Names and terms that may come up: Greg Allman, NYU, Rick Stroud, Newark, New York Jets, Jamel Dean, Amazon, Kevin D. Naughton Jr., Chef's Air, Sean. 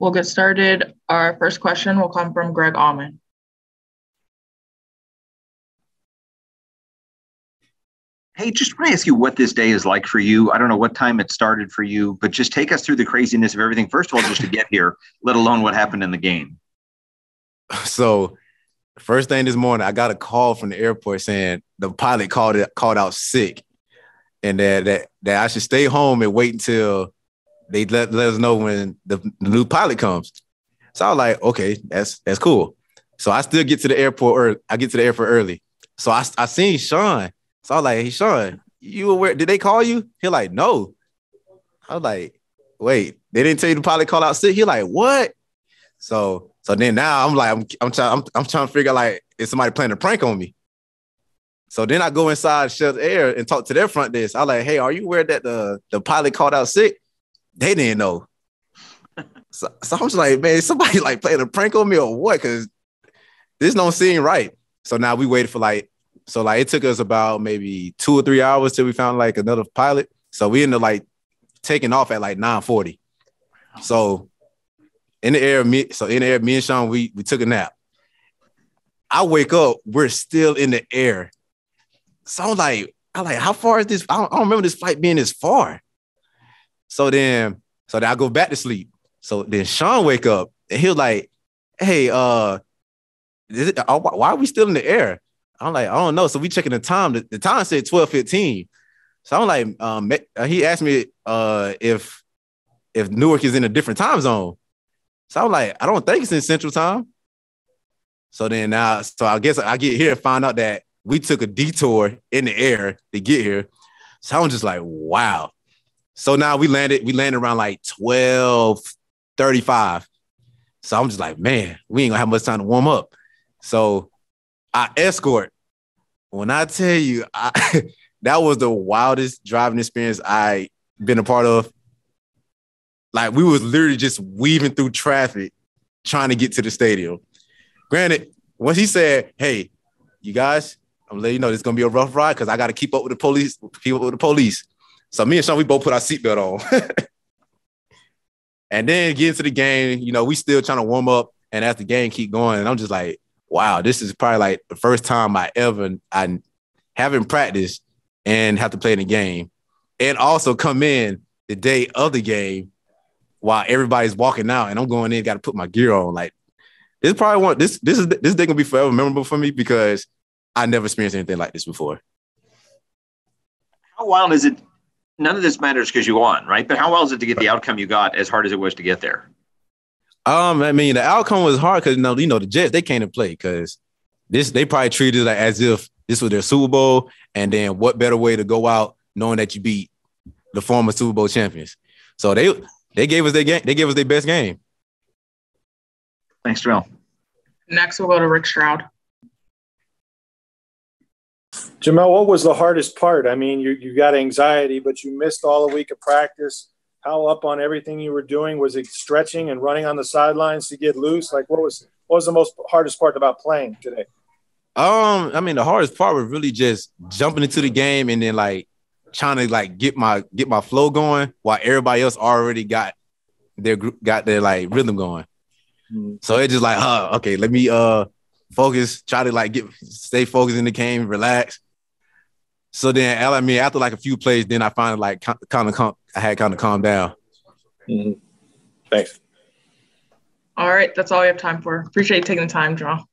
We'll get started. Our first question will come from Greg Allman. Hey, just want to ask you what this day is like for you. I don't know what time it started for you, but just take us through the craziness of everything. First of all, just to get here, let alone what happened in the game. So first thing this morning, I got a call from the airport saying the pilot called out sick and that I should stay home and wait until they let us know when the new pilot comes. So I was like, okay, that's cool. So I still get to the airport early. So I seen Sean. So I was like, hey, Sean, you aware? Did they call you? He like, no. I was like, wait, they didn't tell you the pilot call out sick? He like, what? So then now I'm like, I'm trying to figure out, like, is somebody planning a prank on me? So then I go inside Chef's Air and talk to their front desk. I like, hey, are you aware that the pilot called out sick? They didn't know. So I'm just like, man, somebody like playing a prank on me or what? Because this don't seem right. So now we waited for it took us about maybe 2 or 3 hours till we found like another pilot. So we ended up like taking off at like 9:40. So in the air, me and Sean, we took a nap. I wake up, we're still in the air. So I'm like, how far is this? I don't remember this flight being this far. So then I go back to sleep. So then Sean wake up and he was like, hey, why are we still in the air? I'm like, I don't know. So we checking the time. The time said 12:15. So I'm like, he asked me if Newark is in a different time zone. So I'm like, I don't think it's in Central Time. So I guess I get here and find out that we took a detour in the air to get here. So I'm just like, wow. So now we landed around like 12:35. So I'm just like, man, we ain't gonna have much time to warm up. So I escort. When I tell you, that was the wildest driving experience I been a part of. Like, we was literally just weaving through traffic trying to get to the stadium. Granted, once he said, hey, you guys, I'm letting you know this is gonna be a rough ride because I gotta keep up with the police, So me and Sean, we both put our seatbelt on. And then get into the game, you know, we still trying to warm up. And as the game keep going, and I'm just like, wow, this is probably like the first time I haven't practiced and have to play in a game. And also come in the day of the game while everybody's walking out and I'm going in, got to put my gear on. Like, this probably this day gonna be forever memorable for me because I never experienced anything like this before. How wild is it? None of this matters because you won, right? But how well is it to get the outcome you got as hard as it was to get there? I mean, the outcome was hard because, you know, the Jets, they came to play because they probably treated it like as if this was their Super Bowl. And then what better way to go out knowing that you beat the former Super Bowl champions? So they gave us their game. They gave us their best game. Thanks, Jamel. Next, we'll go to Rick Stroud. Jamel, what was the hardest part? I mean, you got anxiety, but you missed all a week of practice. How up on everything you were doing? Was it stretching and running on the sidelines to get loose? Like, what was the most hardest part about playing today? I mean, the hardest part was really just jumping into the game and then like trying to like get my flow going while everybody else already got their like rhythm going. Mm-hmm. So it's just like, okay, let me focus, try to like stay focused in the game, relax. So then, I mean, after like a few plays, then I finally like kind of calmed down. Mm-hmm. Thanks. All right, that's all we have time for. Appreciate you taking the time, John.